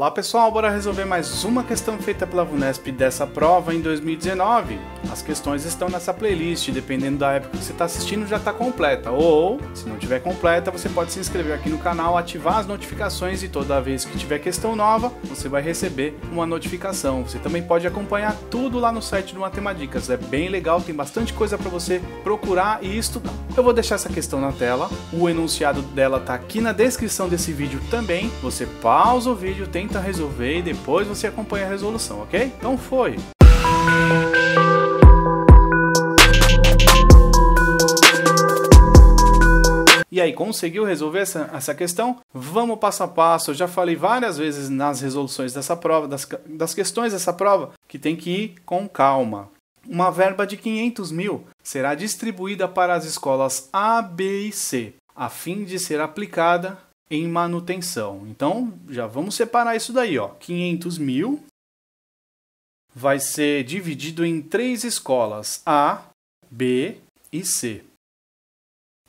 Olá pessoal, bora resolver mais uma questão feita pela VUNESP dessa prova em 2019. As questões estão nessa playlist, dependendo da época que você está assistindo já está completa, ou se não tiver completa você pode se inscrever aqui no canal, ativar as notificações e toda vez que tiver questão nova você vai receber uma notificação. Você também pode acompanhar tudo lá no site do Matemadicas, é bem legal, tem bastante coisa para você procurar e estudar. Eu vou deixar essa questão na tela, o enunciado dela está aqui na descrição desse vídeo também, você pausa o vídeo, tenta resolver e depois você acompanha a resolução, ok? Então foi! E aí, conseguiu resolver essa questão? Vamos passo a passo, eu já falei várias vezes nas resoluções dessa prova, das questões dessa prova, que tem que ir com calma. Uma verba de 500 mil será distribuída para as escolas A, B e C, a fim de ser aplicada em manutenção. Então, já vamos separar isso daí, ó. 500 mil vai ser dividido em 3 escolas, A, B e C.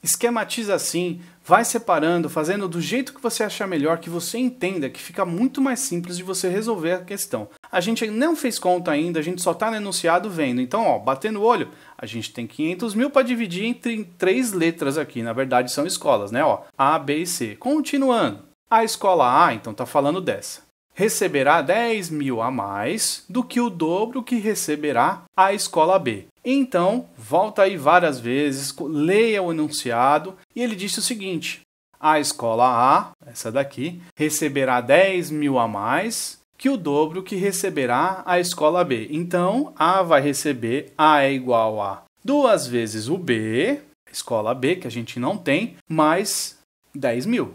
Esquematiza assim, vai separando, fazendo do jeito que você achar melhor, que você entenda, que fica muito mais simples de você resolver a questão. A gente não fez conta ainda, a gente só está no enunciado vendo. Então, ó, batendo o olho, a gente tem 500 mil para dividir entre 3 letras aqui. Na verdade, são escolas, né? Ó, A, B e C. Continuando, a escola A, então, está falando dessa. Receberá 10 mil a mais do que o dobro que receberá a escola B. Então, volta aí várias vezes, leia o enunciado e ele disse o seguinte: a escola A, essa daqui, receberá 10 mil a mais que o dobro que receberá a escola B. Então, A vai receber, A é igual a 2 vezes o B, a escola B, que a gente não tem, mais 10 mil.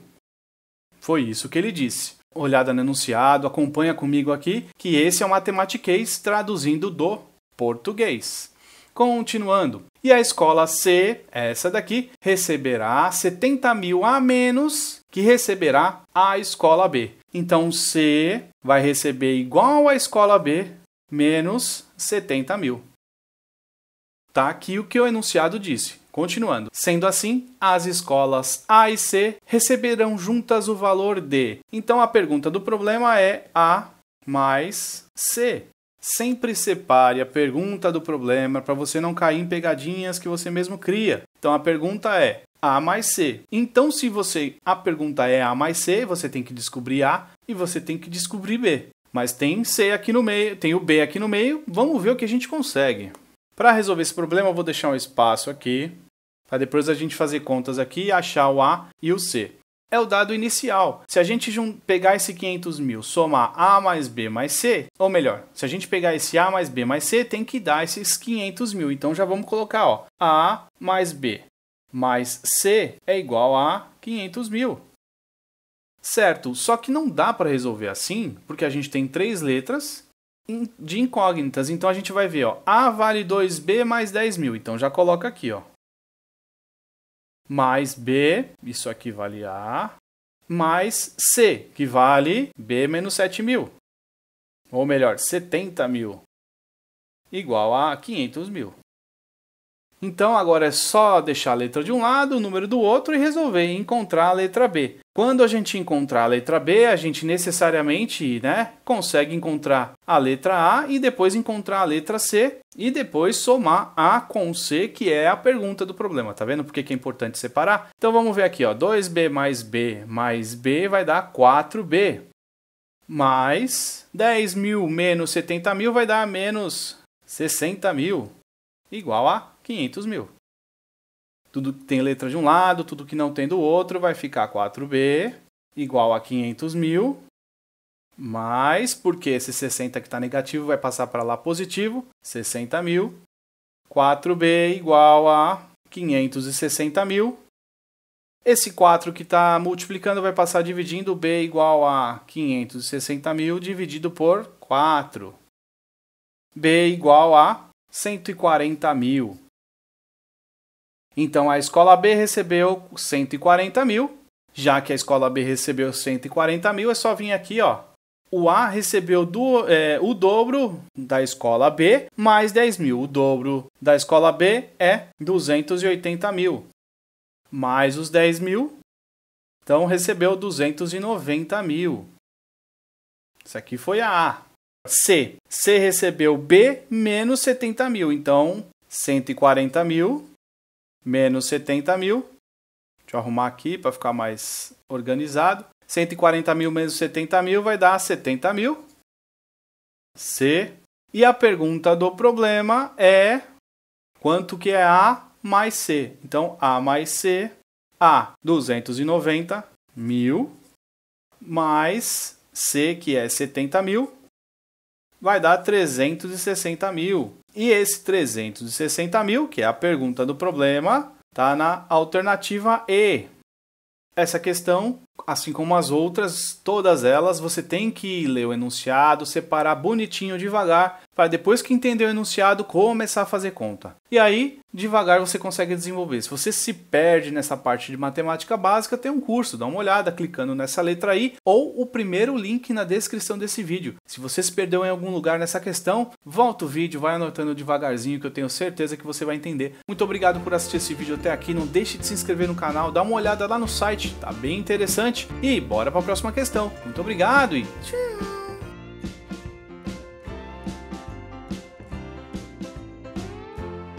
Foi isso que ele disse. Olhada no enunciado, acompanha comigo aqui, que esse é o Matematiquês traduzindo do português. Continuando, e a escola C, essa daqui, receberá 70 mil a menos que receberá a escola B. Então, C vai receber igual à escola B, menos 70 mil. Tá aqui o que o enunciado disse. Continuando, sendo assim, as escolas A e C receberão juntas o valor de... Então, a pergunta do problema é A mais C. Sempre separe a pergunta do problema para você não cair em pegadinhas que você mesmo cria. Então, a pergunta é A mais C. Então, se a pergunta é A mais C, você tem que descobrir A e você tem que descobrir B. Mas tem C aqui no meio, tem o B aqui no meio, vamos ver o que a gente consegue. Para resolver esse problema, eu vou deixar um espaço aqui, para depois a gente fazer contas aqui e achar o A e o C. É o dado inicial. Se a gente pegar esse 500 mil, somar A mais B mais C, ou melhor, se a gente pegar esse A mais B mais C, tem que dar esses 500 mil. Então, já vamos colocar, ó, A mais B mais C é igual a 500 mil. Certo, só que não dá para resolver assim, porque a gente tem 3 letras de incógnitas. Então, a gente vai ver, ó, A vale 2B mais 10 mil. Então, já coloca aqui, ó. Mais B, isso aqui vale A, mais C, que vale B menos 7 mil. Ou melhor, 70 mil, igual a 500 mil. Então, agora é só deixar a letra de um lado, o número do outro e resolver, encontrar a letra B. Quando a gente encontrar a letra B, a gente necessariamente, né, consegue encontrar a letra A e depois encontrar a letra C e depois somar A com C, que é a pergunta do problema. Tá vendo por que é importante separar? Então, vamos ver aqui, ó, 2B mais B mais B vai dar 4B. Mais 10 mil menos 70 mil vai dar menos 60 mil, igual a 500 mil. Tudo que tem letra de um lado, tudo que não tem do outro, vai ficar 4B igual a 500 mil, mais, porque esse 60 que está negativo vai passar para lá positivo, 60 mil, 4B igual a 560 mil. Esse 4 que está multiplicando vai passar dividindo, B igual a 560 mil dividido por 4. B igual a 140 mil. Então, a escola B recebeu 140 mil. Já que a escola B recebeu 140 mil, é só vir aqui, ó. O A recebeu o dobro da escola B mais 10 mil. O dobro da escola B é 280 mil. Mais os 10 mil. Então, recebeu 290 mil. Isso aqui foi a A. C. C recebeu B menos 70 mil. Então, 140 mil menos 70 mil. Deixa eu arrumar aqui para ficar mais organizado. 140 mil menos 70 mil vai dar 70 mil. C. E a pergunta do problema é quanto que é A mais C? Então, A mais C, A, 290 mil, mais C, que é 70 mil, vai dar 360 mil. E esse 360 mil, que é a pergunta do problema, está na alternativa E. Essa questão, assim como as outras, todas elas, você tem que ler o enunciado, separar bonitinho devagar, para depois que entender o enunciado, começar a fazer conta. E aí, devagar você consegue desenvolver. Se você se perde nessa parte de matemática básica, tem um curso, dá uma olhada clicando nessa letra I, ou o primeiro link na descrição desse vídeo. Se você se perdeu em algum lugar nessa questão, volta o vídeo, vai anotando devagarzinho, que eu tenho certeza que você vai entender. Muito obrigado por assistir esse vídeo até aqui, não deixe de se inscrever no canal, dá uma olhada lá no site, tá bem interessante. E bora para a próxima questão. Muito obrigado e tchau!